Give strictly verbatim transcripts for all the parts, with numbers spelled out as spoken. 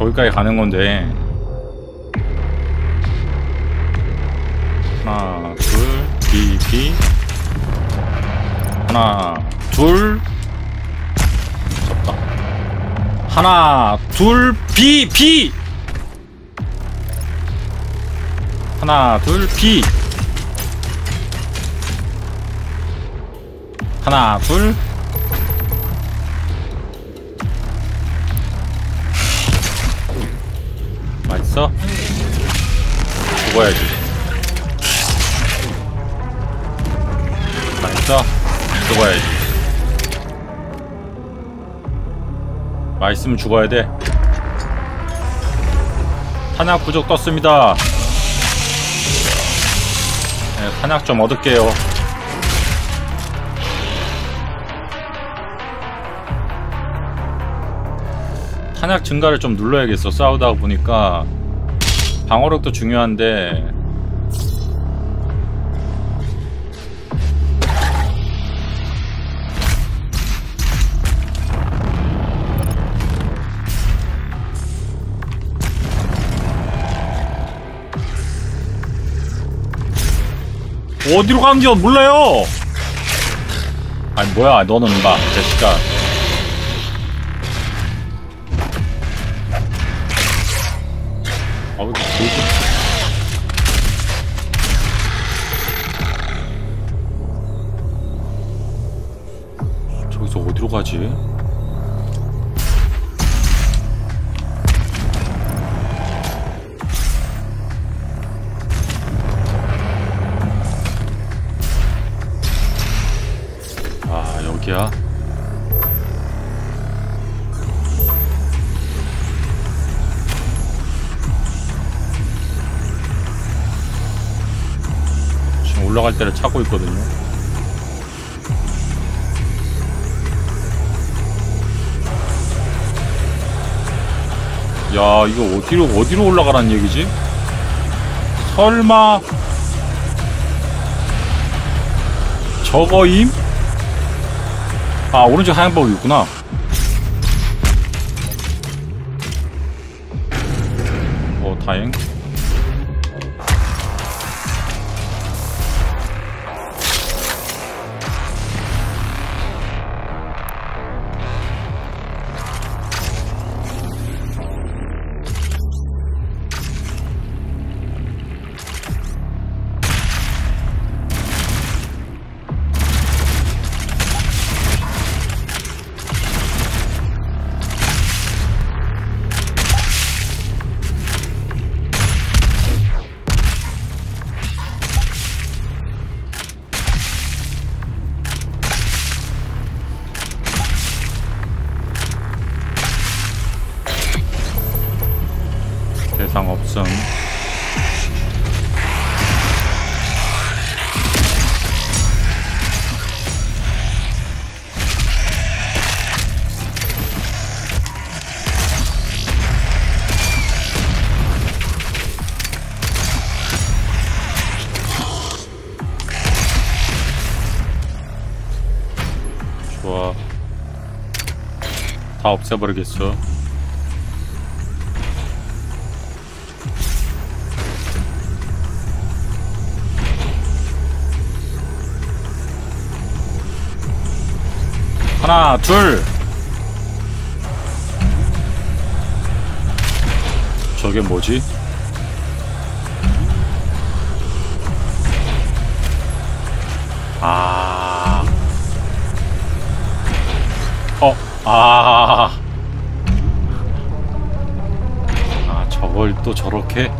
저기까지 가는 건데. 하나, 둘, B, B. 하나, 둘. 잡다. 하나, 둘, B, B. 하나, 둘, B. 하나, 둘. 맛있어? 죽어야지. 맛있어? 죽어야지. 맛있으면 죽어야 돼. 탄약 부족 떴습니다. 네, 탄약 좀 얻을게요. 탄약 증가를 좀 눌러야겠어. 싸우다 보니까 방어력도 중요한데 어디로 가는지 몰라요. 아니 뭐야 너는 봐 제시카. 저기서 어디로 가지? 아, 여기야? 올라갈 때를 찾고 있거든요. 야, 이거 어디로 어디로 올라가라는 얘기지? 설마 저거임? 아, 오른쪽 하얀 벽이 있구나. 어, 다행. 상없음. 좋아. 다 없애버리겠어. 하나, 둘. 저게 뭐지? 아. 어, 아. 아, 저걸 또 저렇게?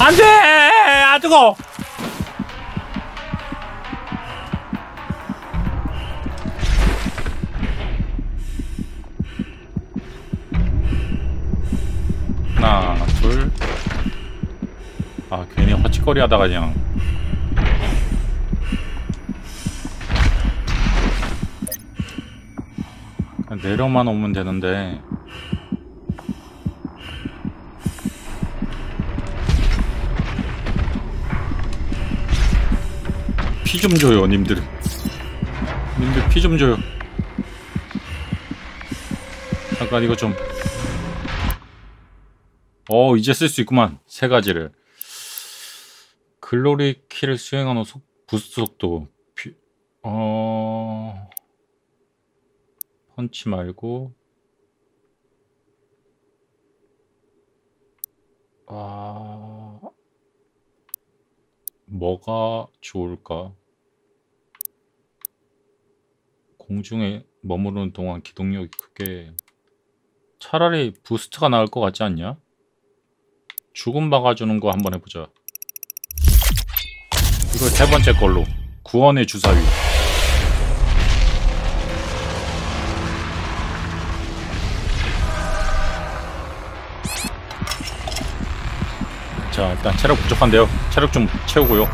안돼! 아 뜨거! 하나, 둘. 아 괜히 화치거리 하다가 그냥. 그냥 내려만 오면 되는데. 피 좀 줘요, 님들. 님들 피 좀 줘요. 잠깐 이거 좀. 어, 이제 쓸 수 있구만. 세 가지를. 글로리 키를 수행한 후 속, 부스트 속도. 피, 어... 펀치 말고. 아... 뭐가 좋을까? 공중에 머무르는 동안 기동력이 크게... 차라리 부스트가 나을 것 같지 않냐? 죽음 막아주는 거 한번 해보자. 이거 세 번째 걸로. 구원의 주사위. 자, 일단 체력 부족한데요. 체력 좀 채우고요.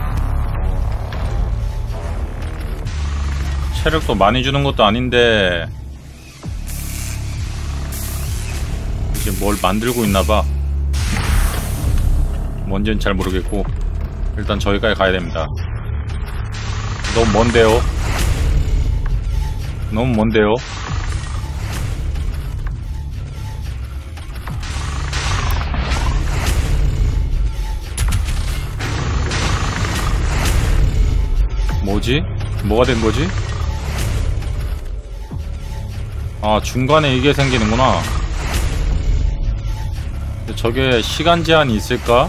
체력도 많이 주는 것도 아닌데 이제 뭘 만들고 있나봐. 뭔지는 잘 모르겠고 일단 저기까지 가야 됩니다. 너무 먼데요. 너무 먼데요. 뭐지? 뭐가 된 거지? 아, 중간에 이게 생기는구나. 근데 저게 시간 제한이 있을까?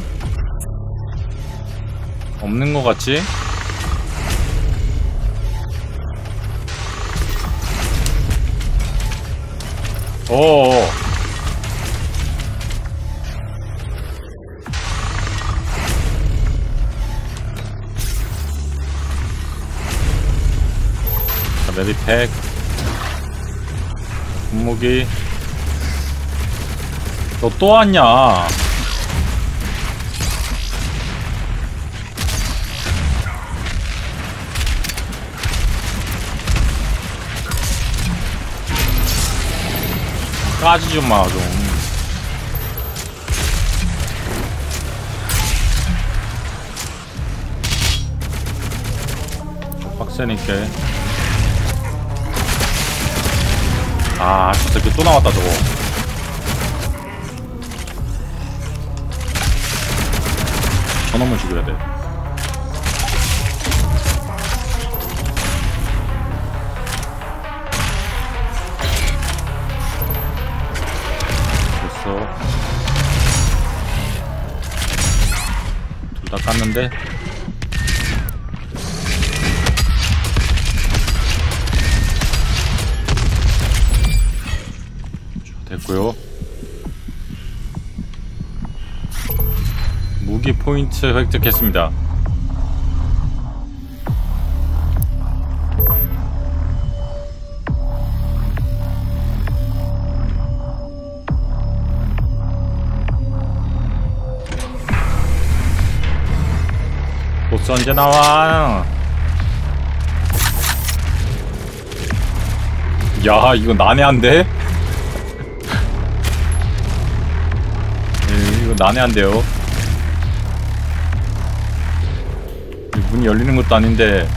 없는 것 같지? 어어. 자, 메디팩. 분무기. 너 또 왔냐? 까지 좀 마, 좀. 빡세니까. 아, 저 새끼 또 나왔다, 저거. 저놈을 죽여야 돼. 둘 다 깠는데 됐고요. 무기 포인트 획득했습니다. 언제 나와? 야, 이거 난해한데? 에이, 이거 난해한데요. 문이 열리는 것도 아닌데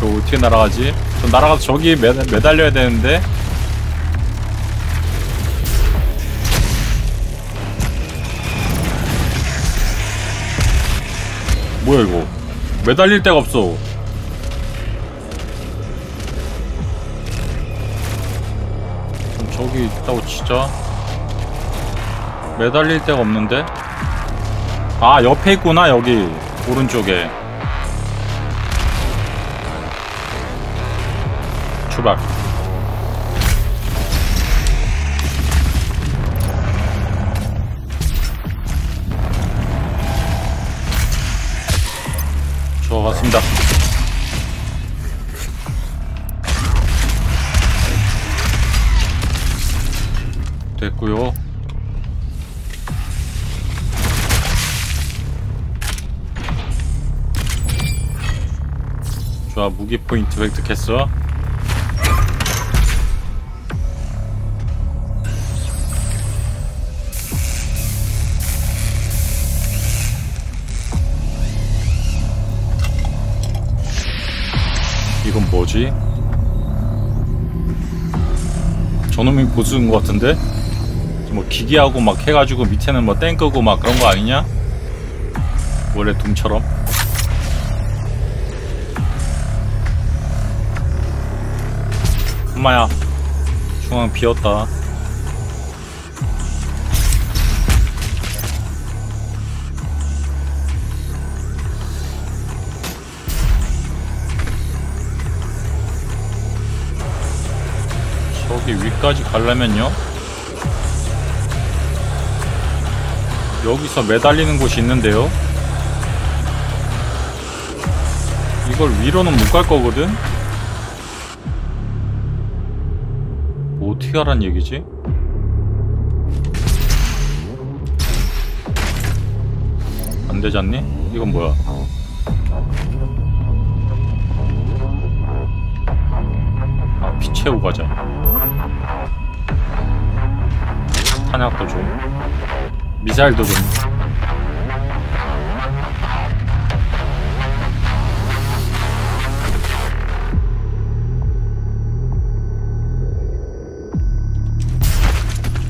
저 어떻게 날아가지? 저 날아가서 저기 매, 매달려야 되는데 뭐야 이거? 매달릴 데가 없어. 그럼 저기 있다고 치자. 매달릴 데가 없는데? 아, 옆에 있구나. 여기 오른쪽에. 출발. 맞습니다. 됐고요. 좋아, 무기 포인트 획득했어. 뭐지? 저놈이 보스인 것 같은데? 뭐 기계하고 막 해가지고 밑에는 뭐 땡크고 막 그런 거 아니냐? 원래 둠처럼? 엄마야, 중앙 비었다. 저기 위까지 가려면요, 여기서 매달리는 곳이 있는데요, 이걸 위로는 못 갈 거거든? 뭐 어떻게 하란 얘기지? 안 되지 않니? 이건 뭐야? 아, 피 채우고 가자. 탄약도 줘. 미사일도 좀. 좀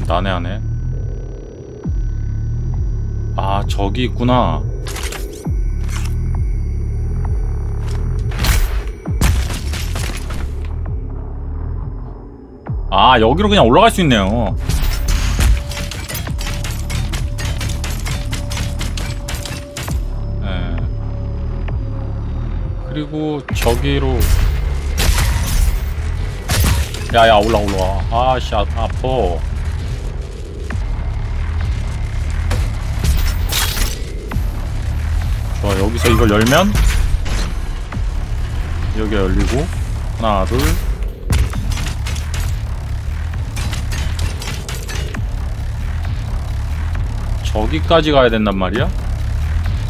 난해하네. 아, 저기 있구나. 아, 여기로 그냥 올라갈 수 있네요. 그리고 저기로. 야야, 올라 올라. 아씨, 아파. 좋아, 여기서 이걸 열면 여기가 열리고. 하나 둘. 저기까지 가야 된단 말이야?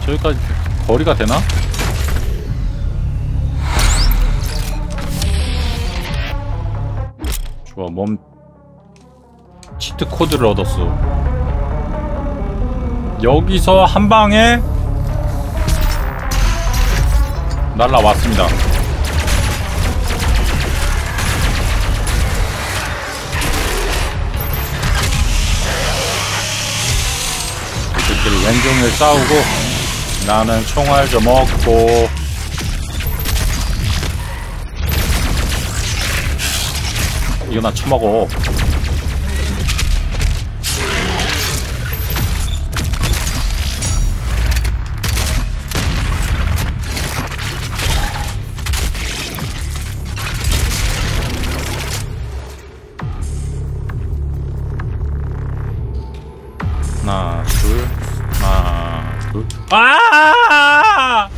저기까지 거리가 되나? 좋아, 멈. 치트 코드를 얻었어. 여기서 한 방에 날라왔습니다. 이들끼리 왼종일 싸우고 나는 총알 좀 얻고. 이거 나 처먹어. 하나 둘, 하나 둘. 아!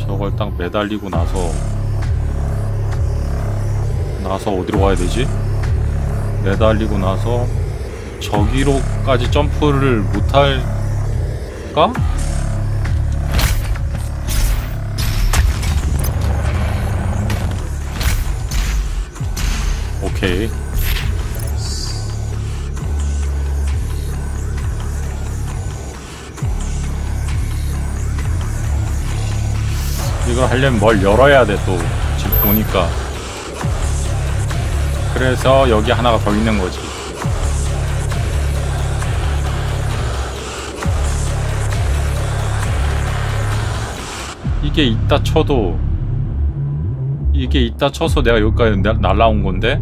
저걸 딱 매달리고 나서 나서 어디로 가야 되지? 매달리고 나서 저기로까지 점프를 못할까? 오케이. 이걸 하려면 뭘 열어야 돼, 또. 지금 보니까. 그래서 여기 하나가 더 있는 거지. 이게 있다 쳐도, 이게 있다 쳐서 내가 여기까지 날아온 건데?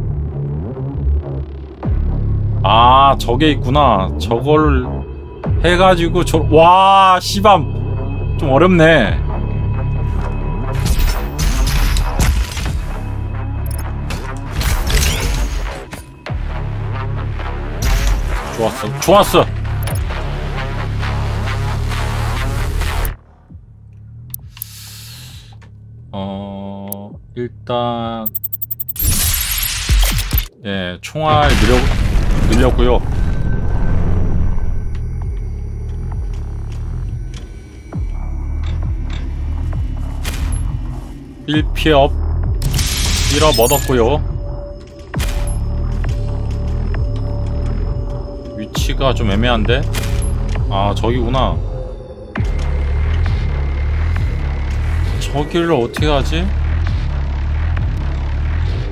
아, 저게 있구나. 저걸 해가지고 저, 와, 씨밤. 좀 어렵네. 좋았어, 좋았어. 어, 일단 예, 총알 늘려 늘렸고요. 일 피업, 일업 얻었고요. 위치가 좀 애매한데? 아, 저기구나. 저 길로 어떻게 가지?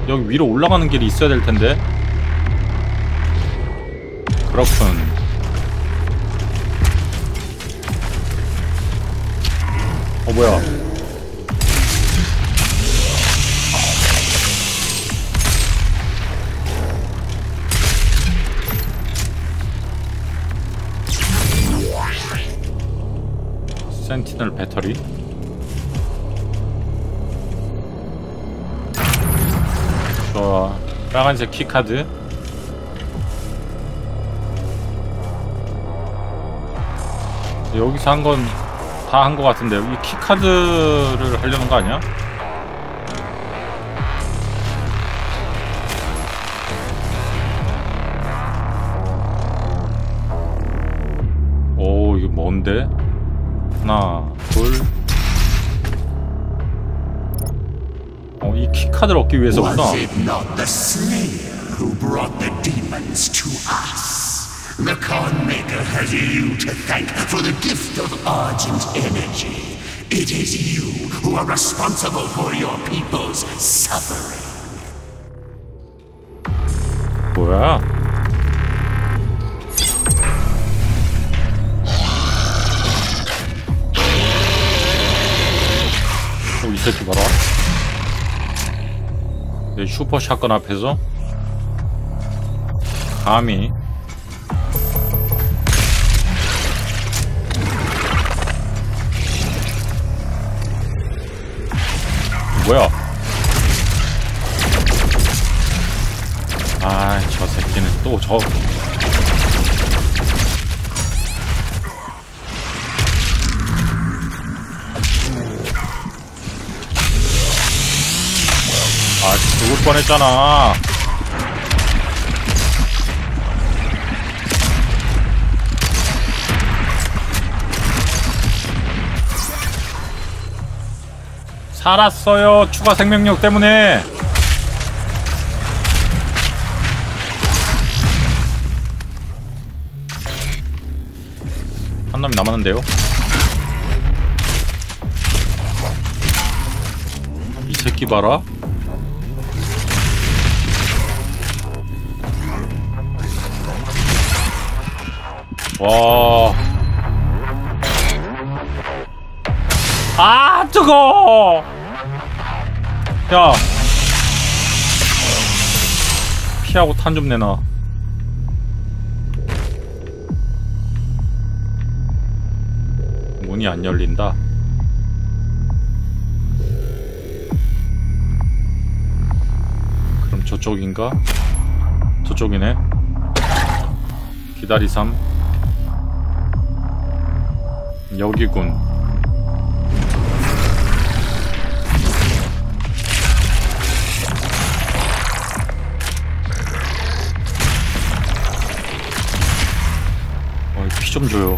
여기 위로 올라가는 길이 있어야 될 텐데. 그렇군. 어, 뭐야. 센티넬 배터리? 좋아. 빨간색 키카드. 여기서 한 건 다 한 것 같은데, 이 키카드를 하려는 거 아니야? 오, 이게 뭔데? 하나, 둘. 어, 이 키카드를 얻기 위해서구나. The Conmaker has you to thank for the gift of Argent Energy. It is you who are responsible for your people's suffering. 뭐야? 오, 이 새끼 봐라. 내 슈퍼 샷건 앞에서 감히. 뭐야? 아, 저 새끼는 또 저. 아, 죽을 뻔했잖아. 살았어요. 추가 생명력 때문에. 한 놈이 남았는데요. 이 새끼 봐라. 와. 아, 뜨거워. 야, 피하고 탄 좀 내놔. 문이 안 열린다. 그럼 저쪽인가? 저쪽이네. 기다리삼. 여기군. 피 좀 줘요.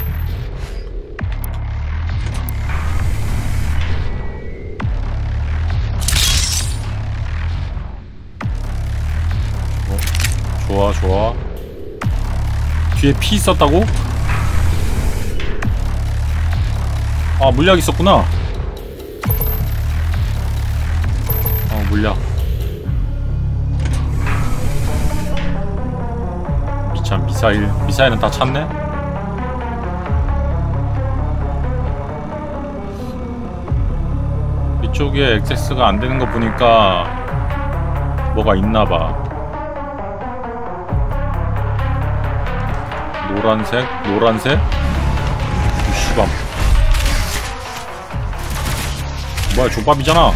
어? 좋아, 좋아. 뒤에 피 있었다고? 아, 물약 있었구나. 어, 물약. 미참, 미사일. 미사일은 다 찼네? 이쪽에 액세스가 안 되는 거 보니까 뭐가 있나 봐. 노란색? 노란색? 이씨밤. 뭐야, 족밥이잖아.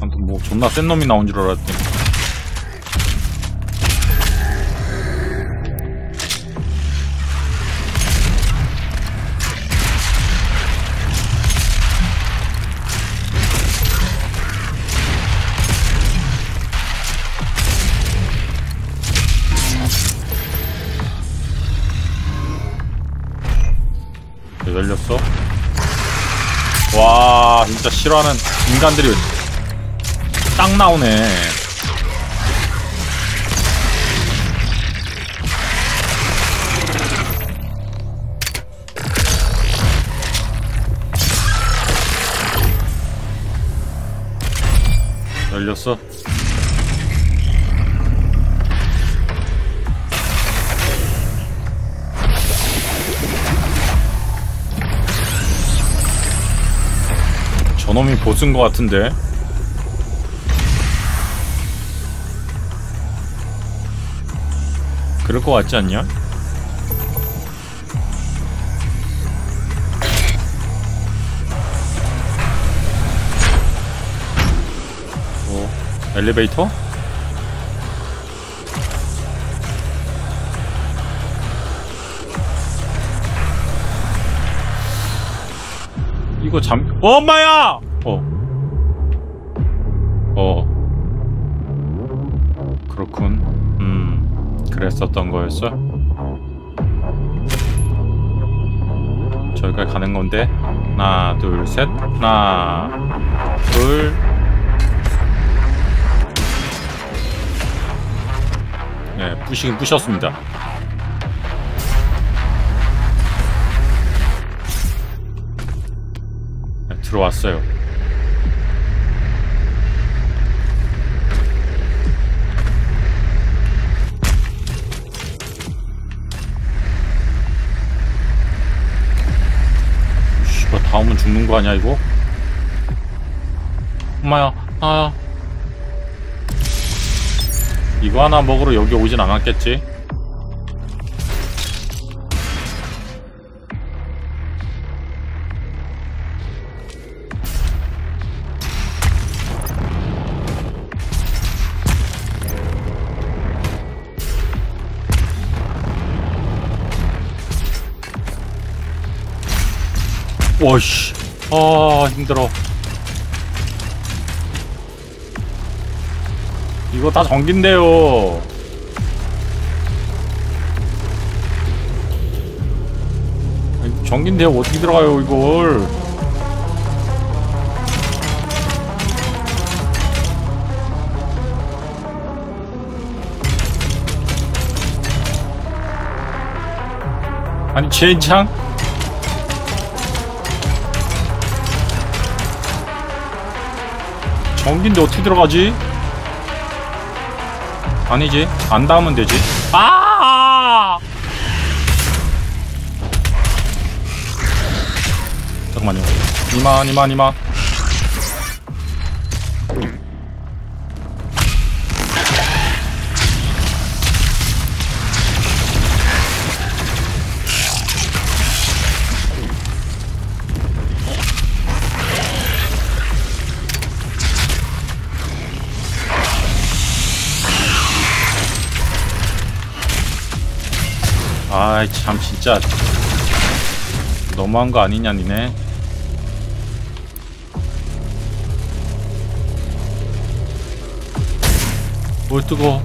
아무튼 뭐 존나 센 놈이 나온 줄 알았더니. 열렸어? 와, 진짜 싫어하는 인간들이 딱 나오네. 걸렸어? 저놈이 보스인 것 같은데. 그럴 것 같지 않냐? 뭐, 엘리베이터? 이거 잠... 어, 엄마야! 어. 어. 그렇군. 음... 그랬었던 거였어? 저기까지 가는 건데? 하나, 둘, 셋. 하나, 둘. 네, 부시긴 부셨습니다. 들어왔어요. 씨발, 다 오면 죽는 거 아니야 이거? 엄마야, 아야. 이거 하나 먹으러 여기 오진 않았겠지? 오씨, 아 힘들어. 이거 다 전기인데요. 전기인데요. 어떻게 들어가요 이걸? 아니 젠장? 전기인데 어떻게 들어가지? 아니지. 안 닿으면 되지. 아! 잠깐만요. 이만 이만 이만. 아이 참 진짜 너무한 거 아니냐 니네. 뭘 뜨거워.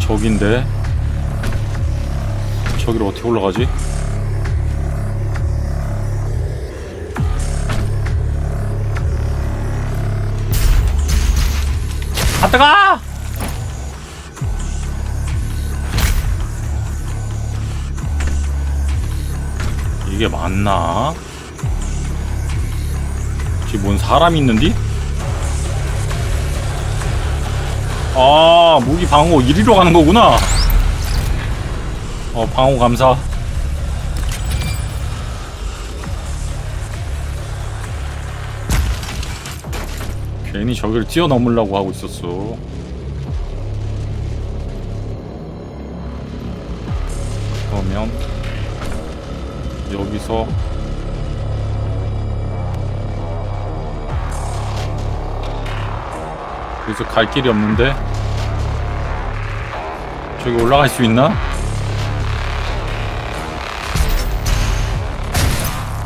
저긴데 저기로 어떻게 올라가지? 갔다 가! 이게 맞나? 지금 뭔 사람이 있는디? 아, 무기 방어 이리로 가는 거구나. 어, 방어 감사. 괜히 저기를 뛰어넘으려고 하고 있었어. 그러면 여기서 여기서 갈 길이 없는데 저기 올라갈 수 있나?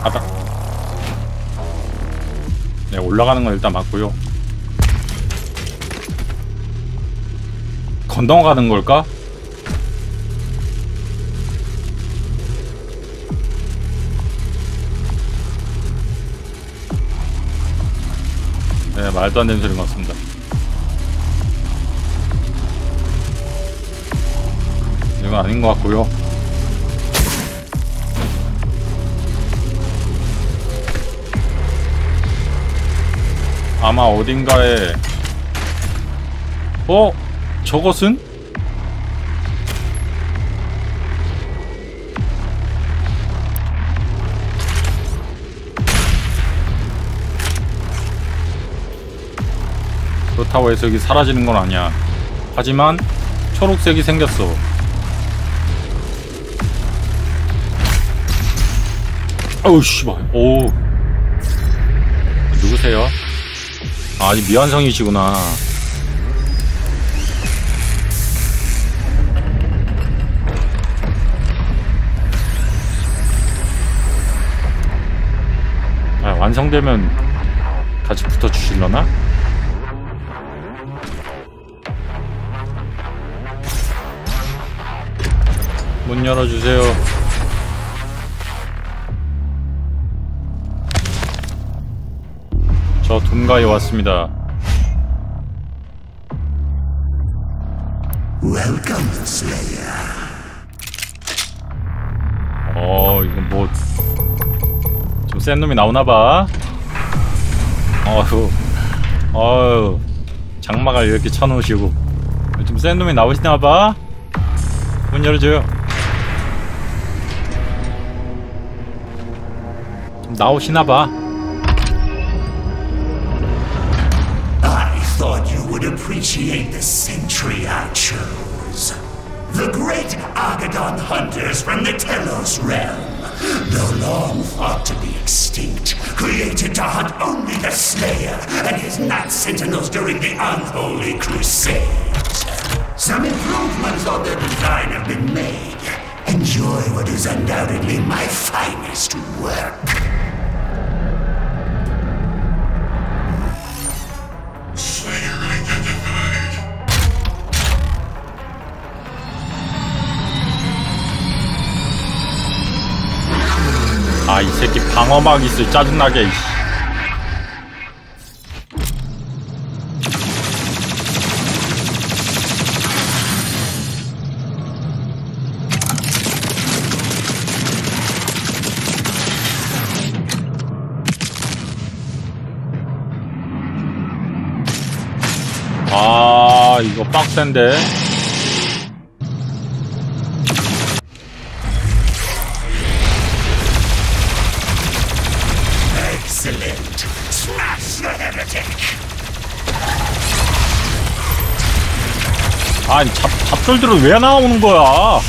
아따. 네, 올라가는 건 일단 맞고요. 건너가는 걸까? 네, 말도 안 되는 소리인 것 같습니다. 이건 아닌 것 같고요. 아마 어딘가에. 어? 저것은? 그렇다고 해서 여기 사라지는 건 아니야. 하지만 초록색이 생겼어. 어우 씨발. 오, 누구세요? 아, 미완성이시구나. 아, 완성되면 같이 붙어주실려나? 문 열어주세요. 저 둠가이 왔습니다. Welcome, Slayer. 어, 이거 뭐 좀 센 놈이 나오나봐. 어휴, 어휴, 장막을 이렇게 쳐놓으시고 좀 센 놈이 나오시나봐. 문 열어줘요. 나오시나봐. I thought you would appreciate the sentry I chose. The great Argadon hunters from the Telos realm, though long thought to be extinct, created to hunt only the Slayer and his night sentinels during the unholy crusades. Some improvements on their design have been made. Enjoy what is undoubtedly my finest work. 아, 이 새끼 방어막 있어. 짜증나게. 아, 이거 빡센데. 아니, 잡, 잡돌들은 왜 나오는 거야?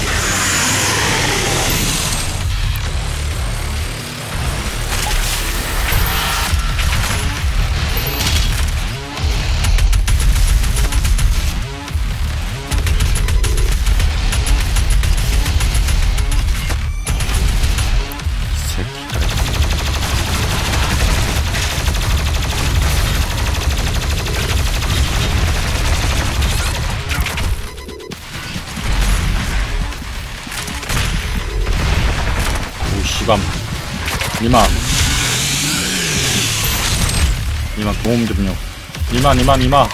이만 이만 도움 좀요. 이만 이만 이만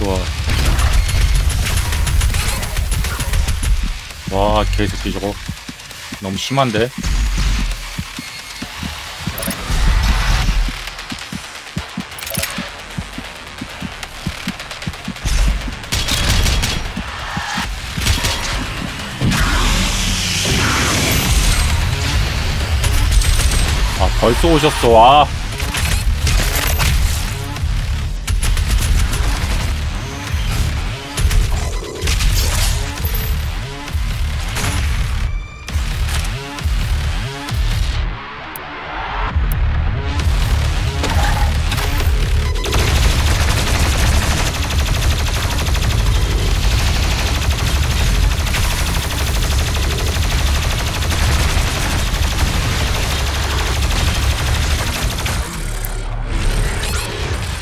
좋아. 와, 개새끼 저거 너무 심한데? 벌써 오셨어. 와,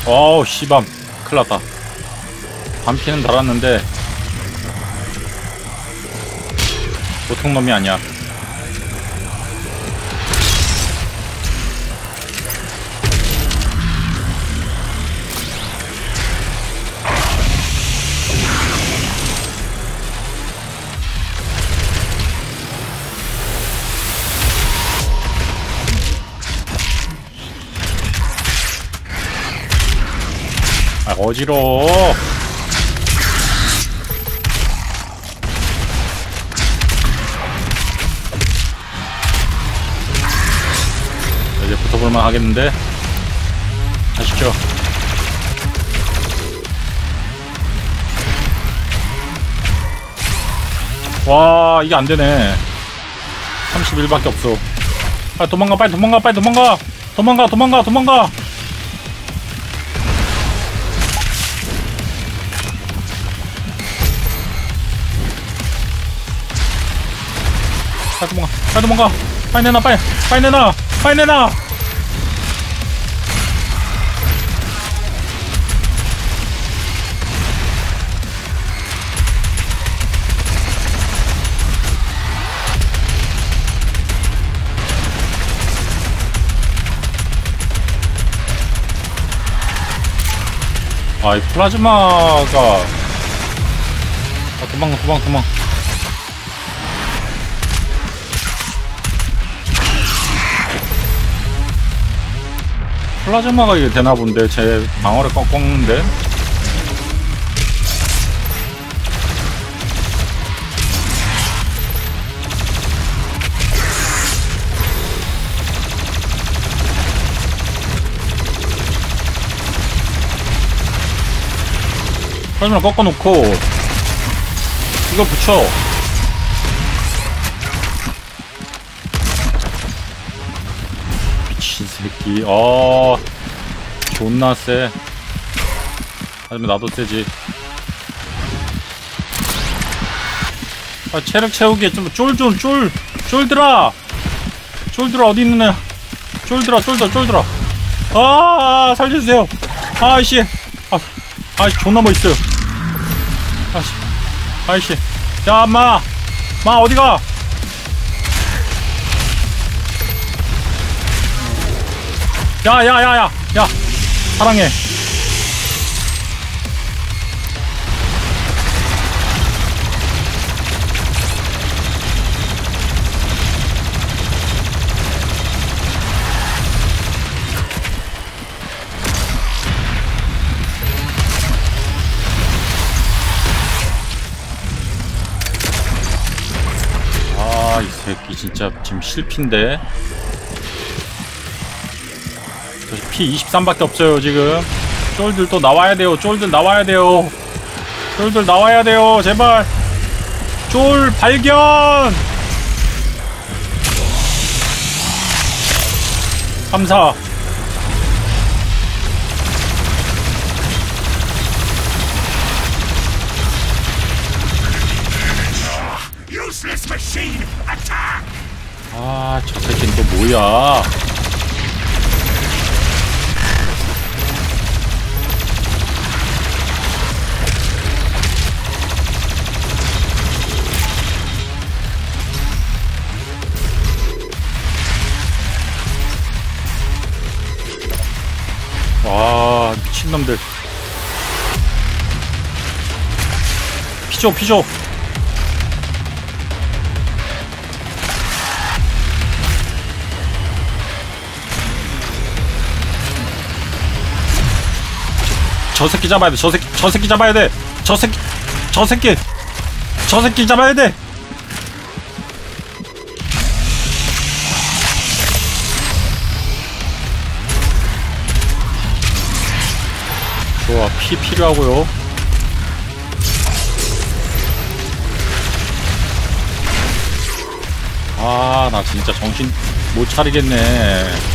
어우 씨밤, 큰일났다. 반피는 달았는데 보통 놈이 아니야. 어지러워. 이제 붙어볼만 하겠는데? 아시죠? 와, 이게 안되네. 삼십일밖에 없어. 아, 도망가, 빨리 도망가, 빨리 도망가! 도망가, 도망가, 도망가! 빨리 도망가, 빨리 도망가! 빨리 내놔, 빨리! 빨리 내놔! 빨리 내놔! 아, 이 플라즈마가... 아, 도망가, 도망, 도망. 플라즈마가 이게 되나본데, 제 방어를 꽉 꺾는데? 플라즈마 꺾어놓고 이거 붙여. 미친 새끼. 아, 존나 쎄. 하지만 나도 쎄지. 아, 체력 채우기에 좀 쫄 좀 쫄 쫄들아 쫄들아 어디 있는 애야. 쫄들아 쫄들아 쫄들아. 아, 살려주세요. 아이씨. 아, 아이씨, 존나 멋있어요. 아이씨, 아이씨. 야, 엄마, 마 어디가? 야, 야, 야, 야, 야, 사랑해. 진짜 지금 실핀데. 피 이십삼밖에 없어요 지금. 쫄들 또 나와야 돼요. 쫄들 나와야 돼요. 쫄들 나와야 돼요. 제발. 쫄 발견. 감사. 아, 저 새끼는 또 뭐야? 와, 미친놈들. 피조, 피조. 저 새끼 잡아야 돼. 저 새끼, 저 새끼 잡아야 돼. 저 새끼, 저 새끼, 저 새끼 잡아야 돼. 좋아, 피 필요하고요. 아, 나 진짜 정신 못 차리겠네.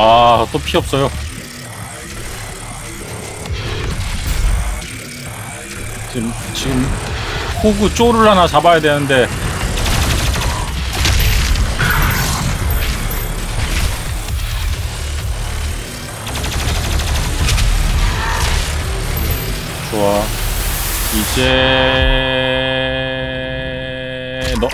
아, 또 피 없어요. 지금, 지금, 호구 쪼를 하나 잡아야 되는데. 좋아. 이제, 너.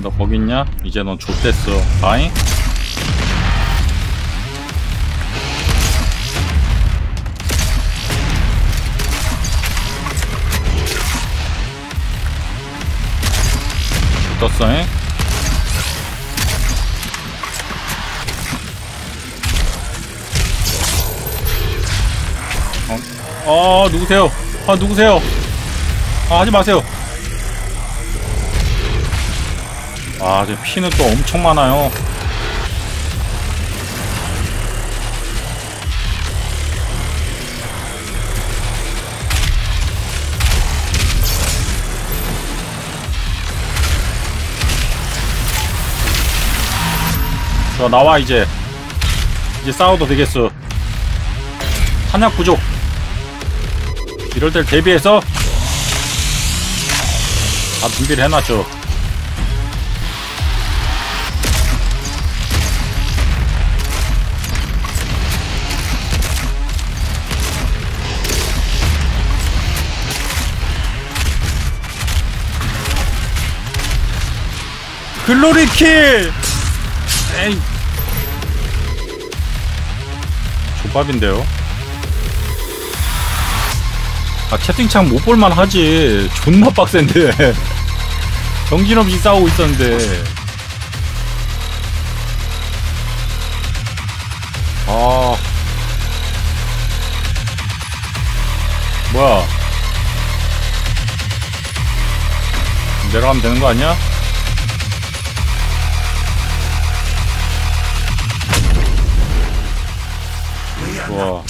너 거기 있냐? 이제 넌 좆됐어. 아잉? 떴어. 에? 어? 아 누구세요? 아 누구세요? 아 하지 마세요. 아 제 피는 또 엄청 많아요. 자 나와 이제. 이제 싸워도 되겠어. 탄약 부족. 이럴 때 대비해서 다 준비를 해놨죠. 글로리킬! 에이 족밥인데요. 아 채팅창 못 볼만 하지. 존나 빡센데. 정신없이 싸우고 있었는데. 아 뭐야 내려가면 되는 거 아니야? 와.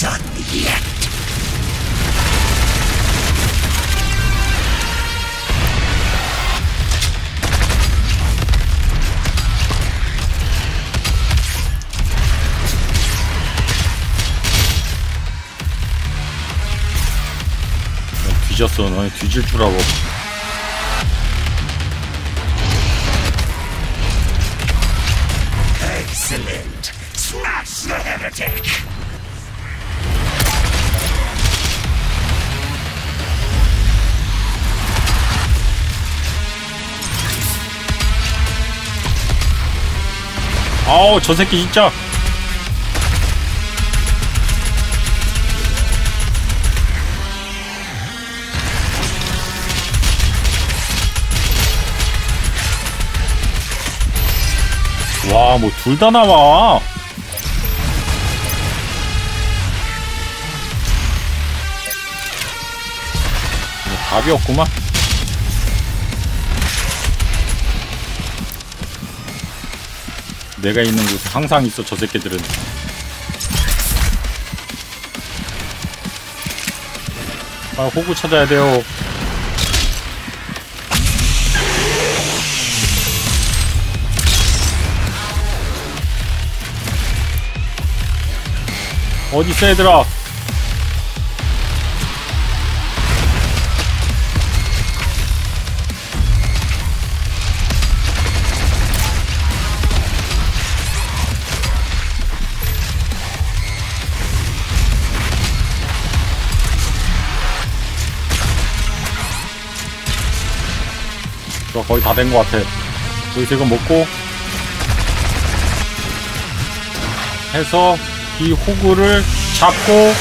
뒤졌어. 너희 뒤질 줄 알고. Excellent. Smash the heretic. 아우 저 새끼 진짜. 와 뭐 둘 다 나와. 답이 없구만. 내가 있는 곳에 항상 있어 저 새끼들은. 아 호구 찾아야 돼요. 어디 있어 얘들아. 거의 다 된 것 같아. 여기서 이거 먹고 해서 이 호구를 잡고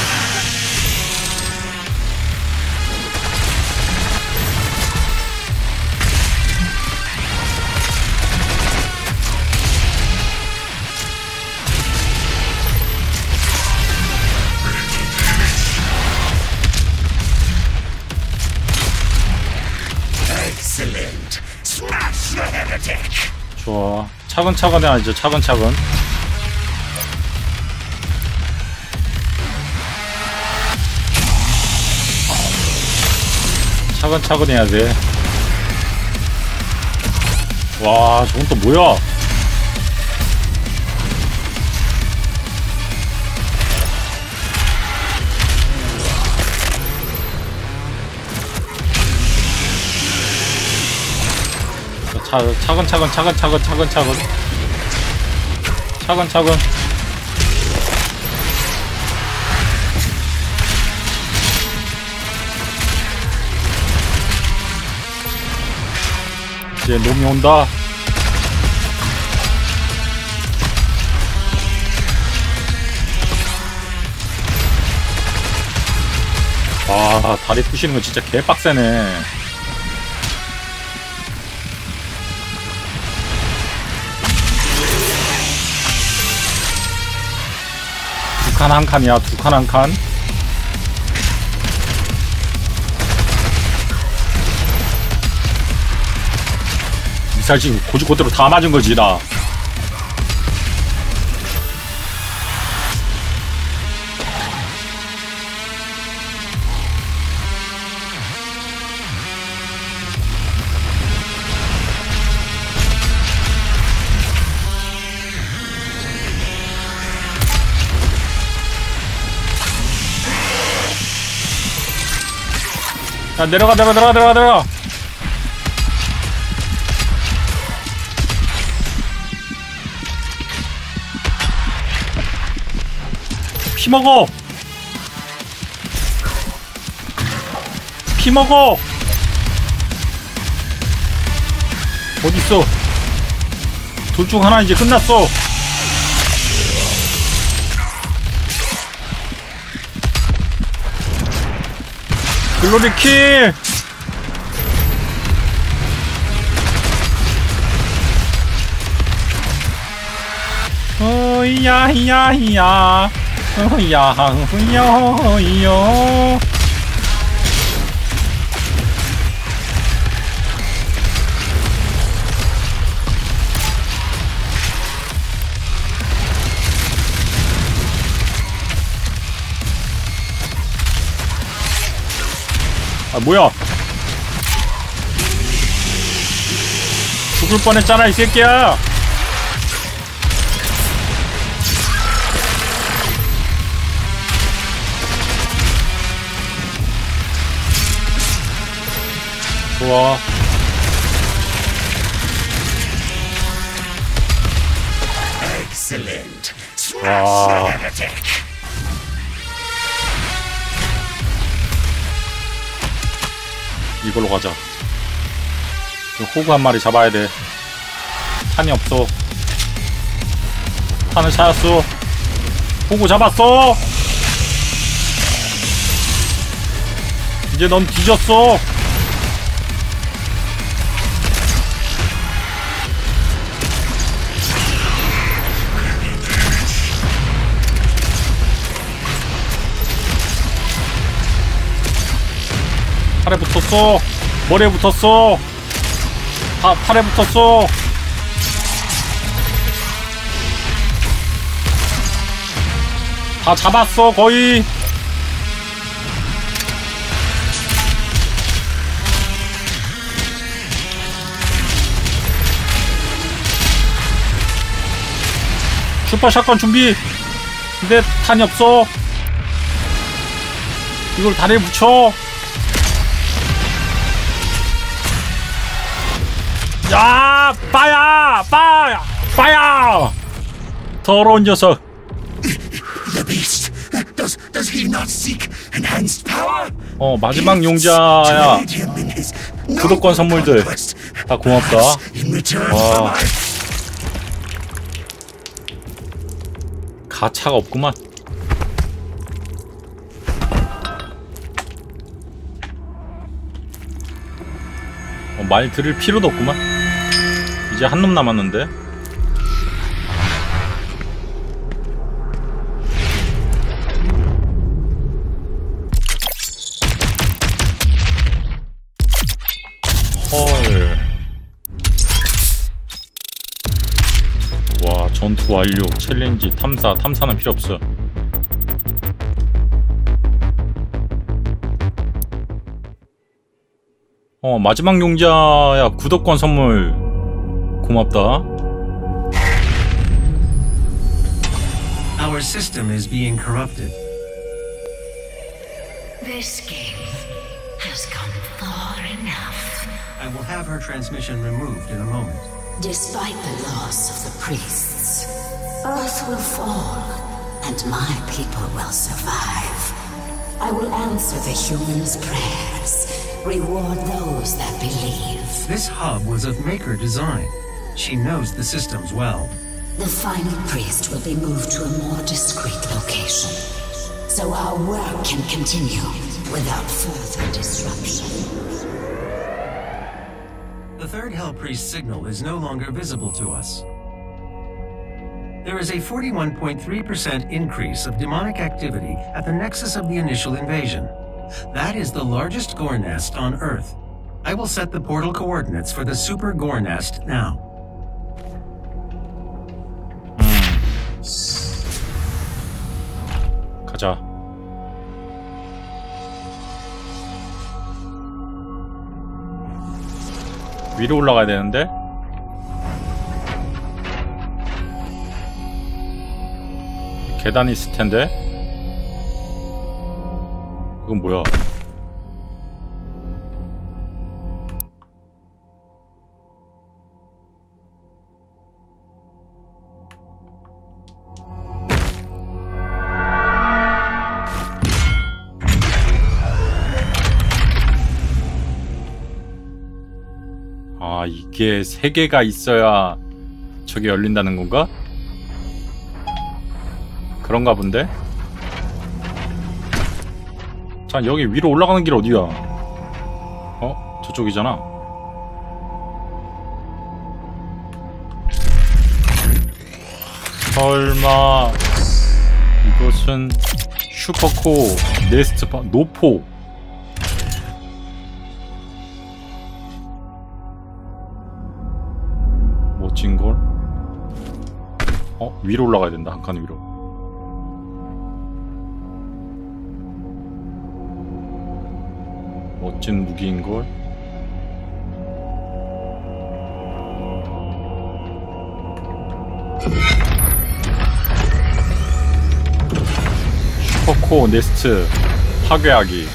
좋아. 차근차근이 아니죠. 차근차근. 차근차근 해야 돼. 와, 저건 또 뭐야? 차, 차근차근 차근차근 차근차근 차근차근 이제 놈이 온다. 와 다리 부시는 거 진짜 개빡세네. 칸 한 칸이야. 두 칸 한 칸. 미사일 지금 고지고대로 다 맞은 거지 나. 야, 내려가 내려가 내려가 내려가 내려가. 피 먹어 피 먹어. 어딨어? 둘 중 하나. 이제 끝났어. 글로리 킬! 어이야, 이야, 이야. 어이야, 어이요, 이요. 아, 뭐야? 죽을 뻔했잖아 이 새끼야. 좋아. 와. 이걸로 가자. 호구 한 마리 잡아야 돼. 탄이 없어. 탄을 찾았어. 호구 잡았어. 이제 넌 뒤졌어. 팔에 붙었어. 머리에 붙었어. 아, 팔에 붙었어. 다 잡았어 거의. 슈퍼 샷건 준비. 근데 탄이 없어. 이걸 다리에 붙여. 야, 빠야, 빠야, 빠야, 더러운 녀석. The beast. Does, does he not seek enhanced power? 어, 마지막 용자야. 구독권 선물들 다 고맙다. 와. 가차가 없구만. 어, 말 들을 필요도 없구만. 이제 한 놈 남았는데. 헐. 와, 전투 완료. 챌린지 탐사. 탐사는 필요 없어. 어, 마지막 용자야. 구독권 선물 고맙다. Our system is being corrupted. This game has gone far enough. I will have her transmission removed in a moment. Despite the loss of the priests, Earth will fall, and my people will survive. I will answer the humans' prayers, reward those that believe. This hub was of Maker design. She knows the systems well. The final priest will be moved to a more discreet location, so our work can continue without further disruption. The third Hell Priest signal is no longer visible to us. there is a forty-one point three percent increase of demonic activity at the nexus of the initial invasion. That is the largest gore nest on Earth. I will set the portal coordinates for the super gore nest now. 음. 가자. 위로 올라가야 되는데? 계단이 있을 텐데? 그건 뭐야? 아, 이게 세 개가 있어야 저게 열린다는 건가? 그런가 본데? 자, 여기 위로 올라가는 길 어디야? 어? 저쪽이잖아. 설마 이것은 슈퍼코 네스트파 노포. 멋진걸? 어? 위로 올라가야 된다. 한 칸 위로. 멋진 무기인걸? 슈퍼코어 네스트 파괴하기.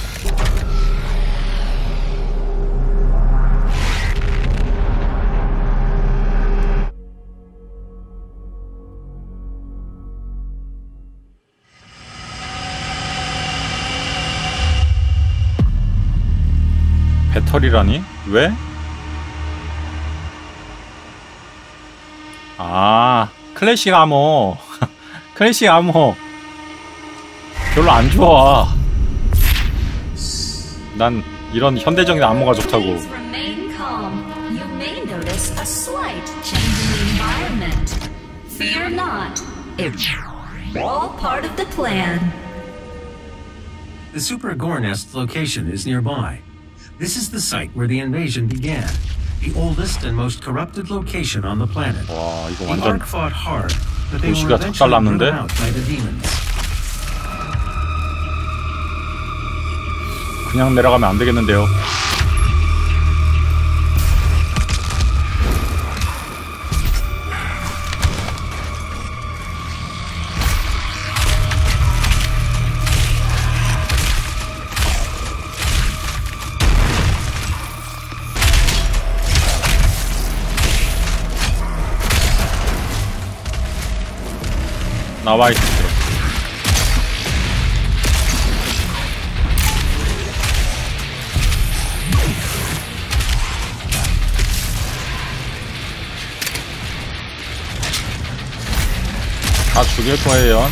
배터리라니? 왜? 아, 클래식 아머. 클래식 아머 별로 안 좋아. 난 이런 현대적인 아머가 좋다고. The super gore nest location is nearby. This is the site where the invasion began, the oldest and most corrupted location on the planet. 와, 이거 완전 도시가 작살났는데? 그냥 내려가면 안 되겠는데요. 나와 있어. 다 죽일 거예요.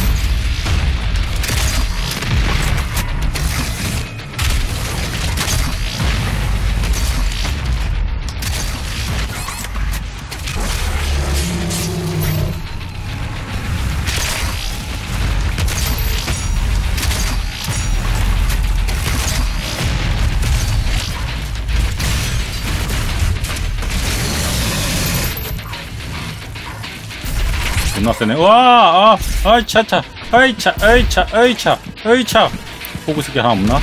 와, 아, 아이차차, 아이차, 아이차, 아이차, 아이차. 보고싶게 하나 없나?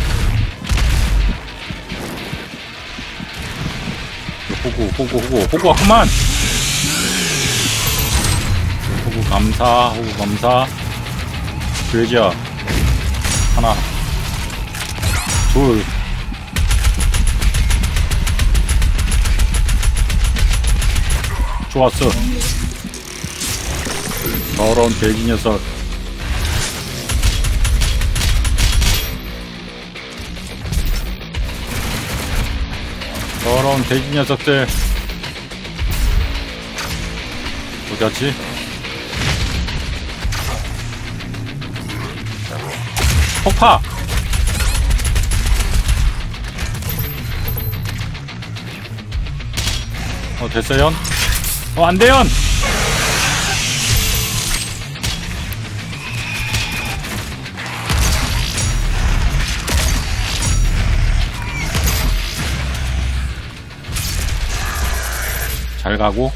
호구, 호구, 호구, 호구야 그만. 호구 감사, 호구 감사. 돼지야, 하나, 둘. 좋았어. 더러운 돼지 녀석. 더러운 돼지 녀석들. 어디 갔지? 폭파! 어, 됐어요? 어, 안 돼요! 잘 가고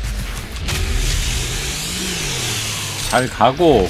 잘 가고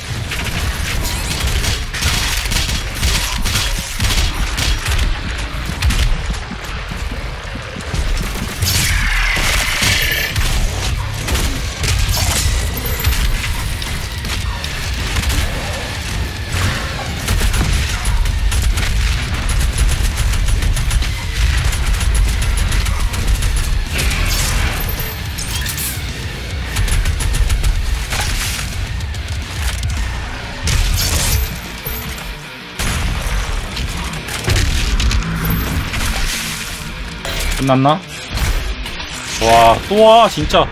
끝났나? 와, 또 와, 진짜.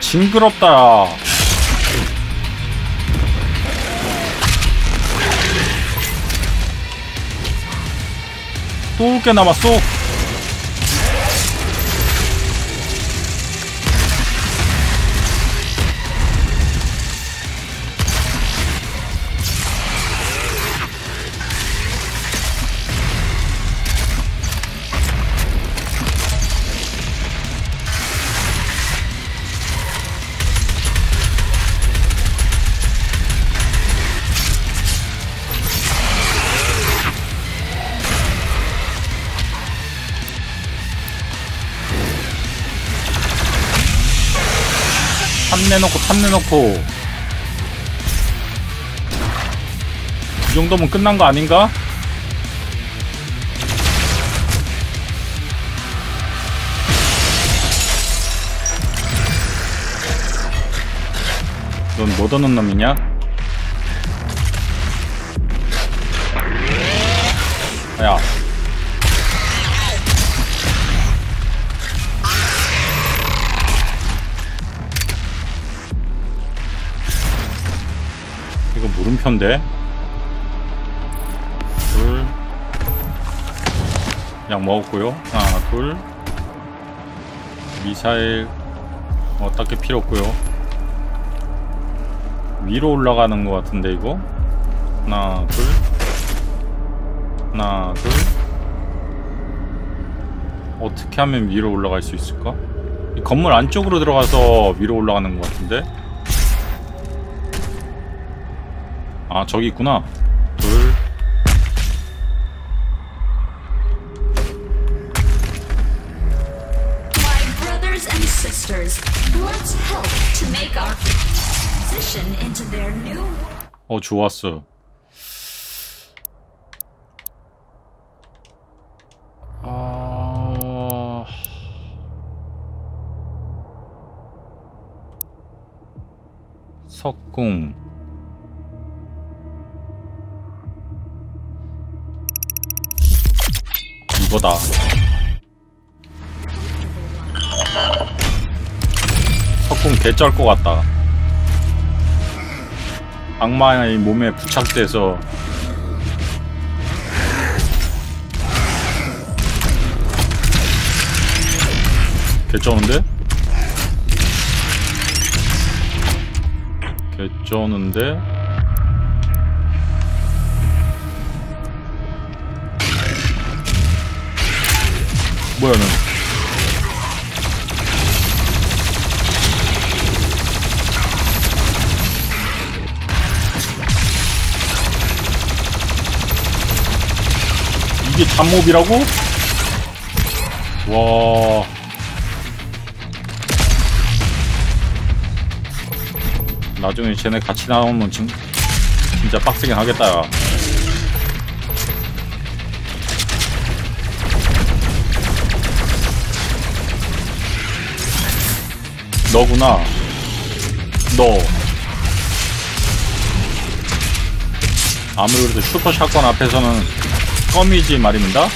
징그럽다, 야. 또 올 게 남았어. 내놓고 탐내놓고 이 정도면 끝난 거 아닌가? 넌 못 얻는 놈이냐? 야, 이거 물음표인데? 둘 그냥 먹었고요. 하나 둘 미사일 어, 딱히 필요 없고요. 위로 올라가는 것 같은데 이거? 하나 둘 하나 둘 어떻게 하면 위로 올라갈 수 있을까? 이 건물 안쪽으로 들어가서 위로 올라가는 것 같은데? 아, 저기 있구나. 둘. 어, 좋았어. 아... 석궁. 이거다. 석궁 개쩔 것 같다. 악마의 몸에 부착돼서 개쩌는데? 개쩌는데? 뭐야, 넌. 이게 잡몹이라고? 와. 나중에 쟤네 같이 나오면 진, 진짜 빡세긴 하겠다, 야. 너구나. 너. 아무리 그래도 슈퍼샷건 앞에서는 껌이지 말입니다.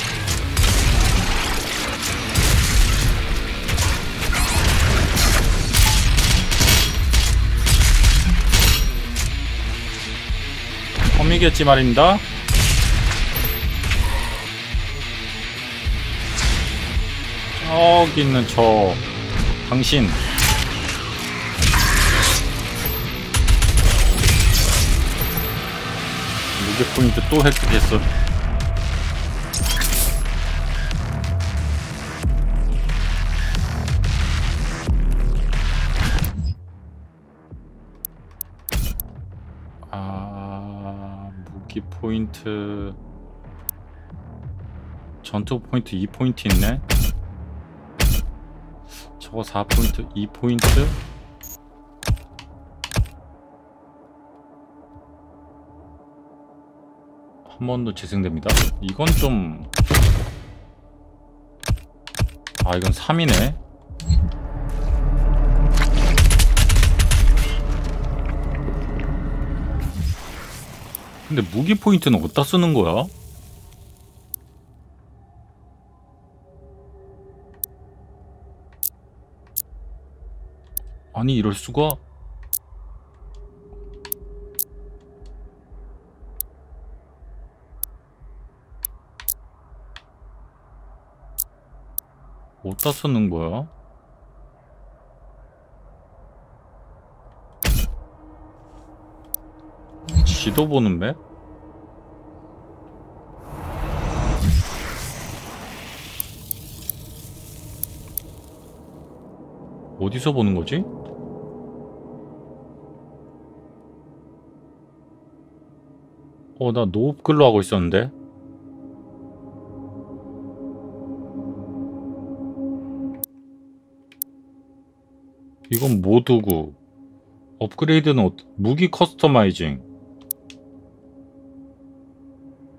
껌이겠지 말입니다. 저기 있는 저 당신. 무게 포인트 또 획득했어. 포인트, 전투 포인트 이 포인트 있네. 저거 사 포인트, 이 포인트. 한 번 더 재생됩니다. 이건 좀, 아 이건 삼이네 근데 무기 포인트는 어디다 쓰는 거야? 아니 이럴 수가? 어디다 쓰는 거야? 지도 보는 맵? 어디서 보는 거지? 어, 나 노업글로 하고 있었는데? 이건 모두구. 업그레이드는 어떠... 무기 커스터마이징.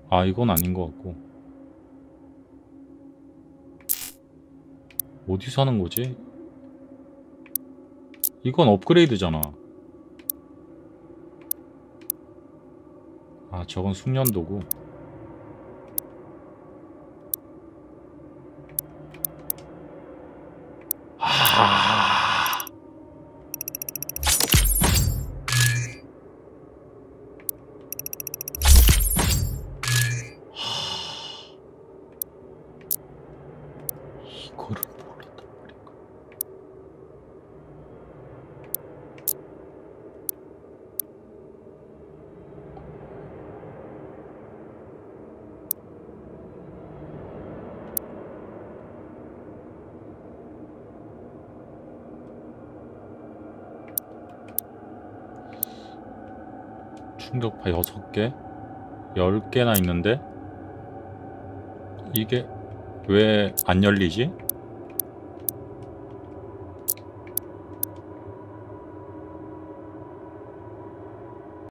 아 이건 아닌 것 같고. 어디서 하는 거지? 이건 업그레이드잖아. 아 저건 숙련도고. 충격파 여섯 개? 열 개나 있는데? 이게 왜 안 열리지?